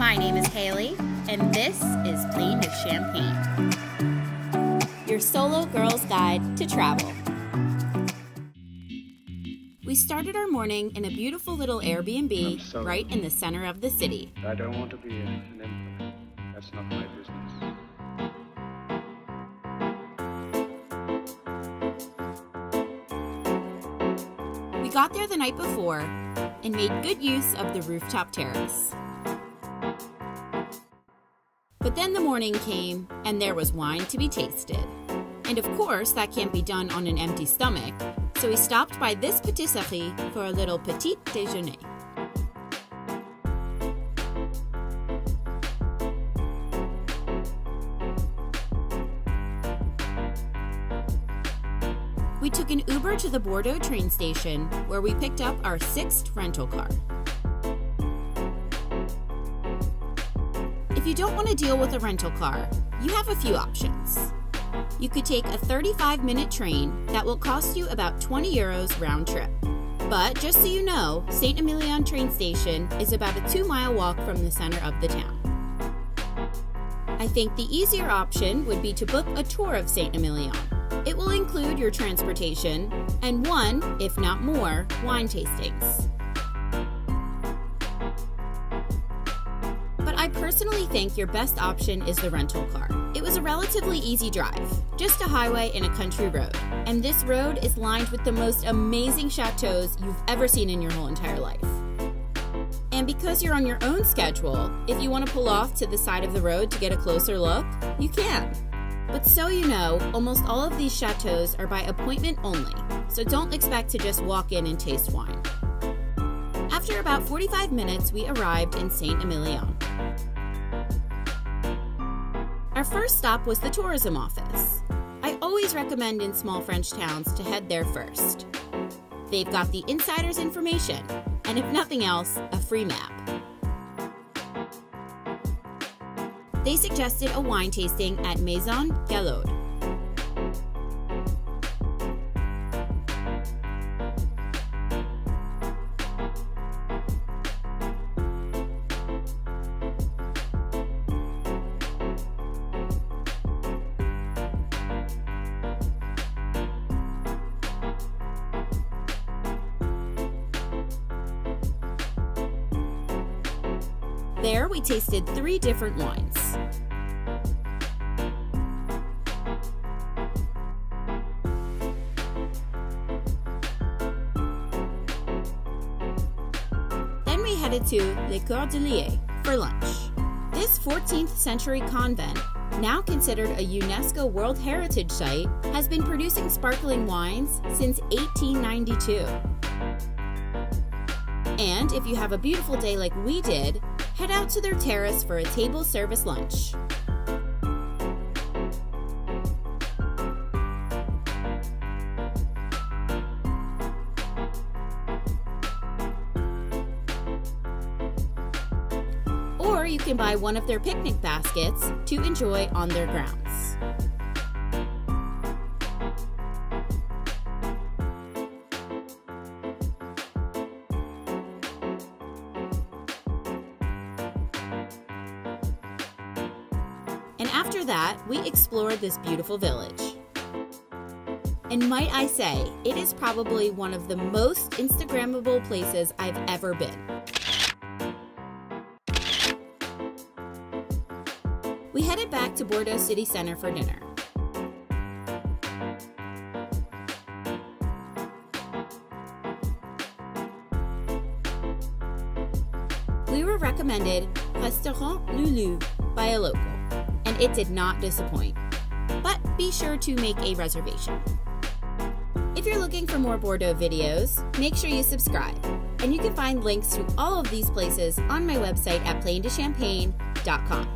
My name is Haley, and this is Plane to Champagne, your solo girl's guide to travel. We started our morning in a beautiful little Airbnb right in the center of the city. I don't want to be an emperor. That's not my business. We got there the night before and made good use of the rooftop terrace. But then the morning came and there was wine to be tasted. And of course, that can't be done on an empty stomach, so we stopped by this patisserie for a little petit déjeuner. We took an Uber to the Bordeaux train station, where we picked up our Sixt rental car. If you don't want to deal with a rental car, you have a few options. You could take a 35-minute train that will cost you about 20 euros round trip. But just so you know, Saint-Émilion train station is about a 2-mile walk from the center of the town. I think the easier option would be to book a tour of Saint-Émilion. It will include your transportation and one, if not more, wine tastings. But I personally think your best option is the rental car. It was a relatively easy drive, just a highway and a country road. And this road is lined with the most amazing chateaus you've ever seen in your whole entire life. And because you're on your own schedule, if you want to pull off to the side of the road to get a closer look, you can. But so you know, almost all of these chateaus are by appointment only, so don't expect to just walk in and taste wine. After about 45 minutes, we arrived in Saint-Émilion. Our first stop was the tourism office. I always recommend in small French towns to head there first. They've got the insider's information, and if nothing else, a free map. They suggested a wine tasting at Maison Gallaud. There, we tasted 3 different wines. Then we headed to Les Cordeliers for lunch. This 14th century convent, now considered a UNESCO World Heritage Site, has been producing sparkling wines since 1892. And if you have a beautiful day like we did, head out to their terrace for a table service lunch. Or you can buy one of their picnic baskets to enjoy on their grounds. And after that, we explored this beautiful village. And might I say, it is probably one of the most Instagrammable places I've ever been. We headed back to Bordeaux City Center for dinner. We were recommended Restaurant Lulu by a local. And it did not disappoint. But be sure to make a reservation. If you're looking for more Bordeaux videos, make sure you subscribe. And you can find links to all of these places on my website at planetochampagne.com.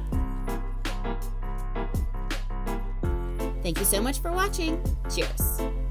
Thank you so much for watching. Cheers.